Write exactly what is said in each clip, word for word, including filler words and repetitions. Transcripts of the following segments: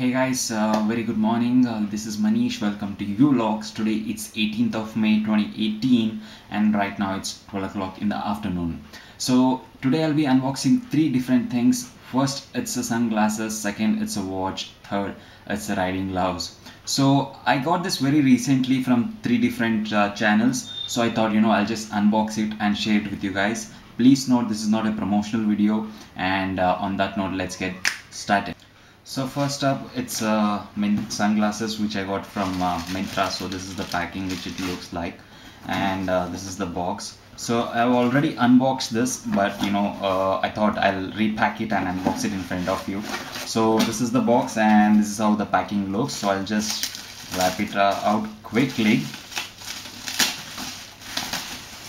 Hey guys, uh, very good morning. Uh, this is Manish. Welcome to You Logs. Today it's eighteenth of May twenty eighteen and right now it's twelve o'clock in the afternoon. So today I'll be unboxing three different things. First, it's a sunglasses. Second, it's a watch. Third, it's a riding gloves. So I got this very recently from three different uh, channels. So I thought, you know, I'll just unbox it and share it with you guys. Please note this is not a promotional video. And uh, on that note, let's get started. So first up, it's uh, sunglasses which I got from uh, Myntra. So this is the packing which it looks like, and uh, this is the box. So I've already unboxed this, but you know, uh, I thought I'll repack it and unbox it in front of you. So this is the box and this is how the packing looks. So I'll just wrap it out quickly.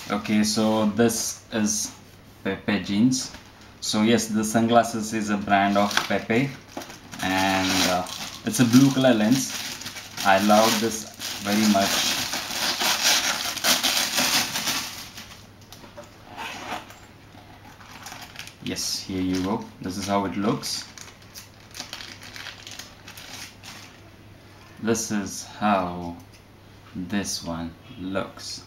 Okay, so this is Pepe Jeans. So yes, the sunglasses is a brand of Pepe. And uh, it's a blue color lens. I love this very much. Yes, here you go. This is how it looks. This is how this one looks.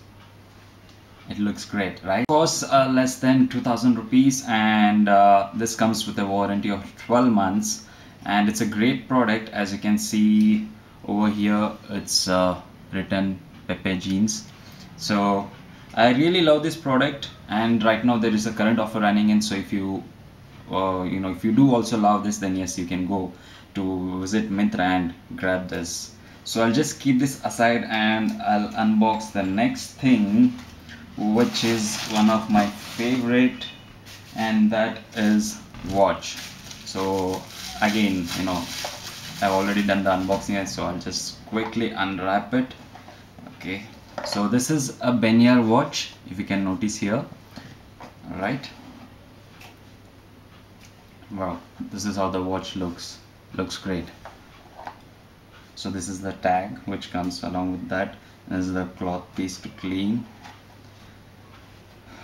It looks great, right? Costs uh, less than two thousand rupees, and uh, this comes with a warranty of twelve months. And it's a great product. As you can see over here, it's uh, written Pepe Jeans. So I really love this product, and right now there is a current offer running in. So if you uh, you know if you do also love this, then yes, you can go to visit Myntra and grab this. So I'll just keep this aside and I'll unbox the next thing, which is one of my favorite, and that is watch. So again, you know, I've already done the unboxing, so I'll just quickly unwrap it. Okay, so this is a Benyar watch, if you can notice here. All right. Wow, this is how the watch looks. Looks great. So this is the tag which comes along with that. This is the cloth piece to clean.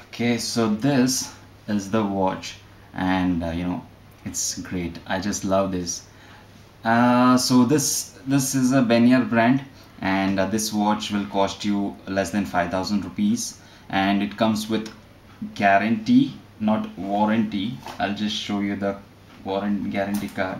Okay, so this is the watch, and uh, you know, it's great. I just love this. Uh, so this this is a Benyar brand, and uh, this watch will cost you less than five thousand rupees, and it comes with guarantee, not warranty. I'll just show you the warranty guarantee card.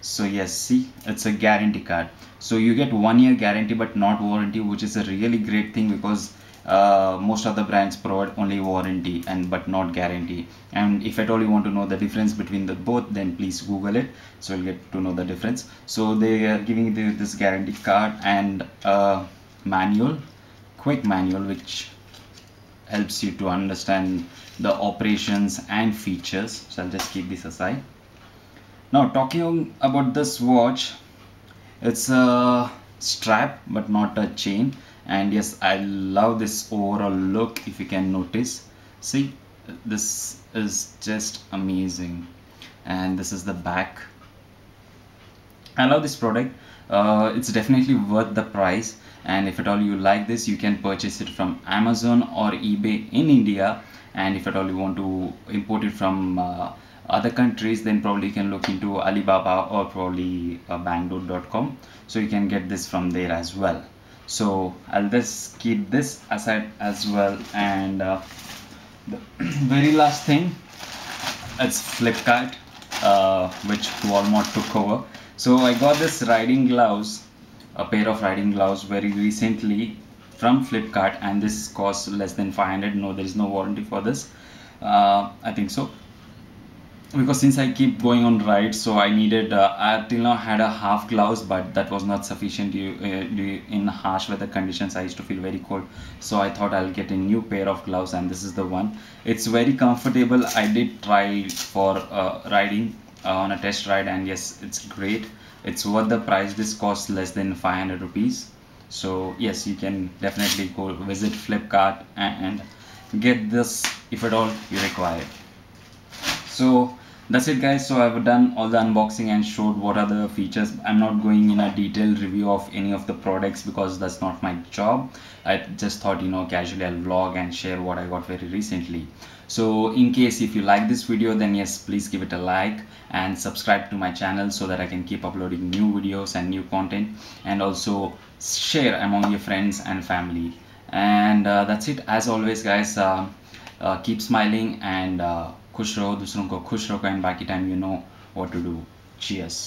So yes, see, it's a guarantee card. So you get one year guarantee but not warranty, which is a really great thing, because Uh, most of the brands provide only warranty and but not guarantee. And if at all you want to know the difference between the both, then please Google it, so you'll get to know the difference. So they are giving you this guarantee card and a manual, quick manual, which helps you to understand the operations and features. So I'll just keep this aside. Now, talking about this watch, it's a strap but not a chain. And yes, I love this overall look. If you can notice, see, this is just amazing. And this is the back. I love this product. Uh, it's definitely worth the price. And if at all you like this, you can purchase it from Amazon or eBay in India. And if at all you want to import it from uh, other countries, then probably you can look into Alibaba or probably uh, Banggood dot com. So you can get this from there as well. So I'll just keep this aside as well. And uh, the very last thing, it's Flipkart, uh, which Walmart took over. So I got this riding gloves, a pair of riding gloves very recently from Flipkart, and this costs less than five hundred. No, there is no warranty for this. Uh, I think so, because since I keep going on rides, so I needed, uh, I till now had a half gloves, but that was not sufficient due, uh, due in harsh weather conditions. I used to feel very cold, so I thought I'll get a new pair of gloves, and this is the one. It's very comfortable. I did try for uh, riding uh, on a test ride, and yes, it's great. It's worth the price. This costs less than five hundred rupees. So yes, you can definitely go visit Flipkart and, and get this if at all you require it. So that's it guys. So I've done all the unboxing and showed what are the features. I'm not going in a detailed review of any of the products because that's not my job. I just thought, you know, casually I'll vlog and share what I got very recently. So in case if you like this video, then yes, please give it a like and subscribe to my channel so that I can keep uploading new videos and new content, and also share among your friends and family. And uh, that's it. As always guys, uh, uh, keep smiling and uh, खुश रहो, दूसरों को खुश रखो, and बाकी time you know what to do. Cheers.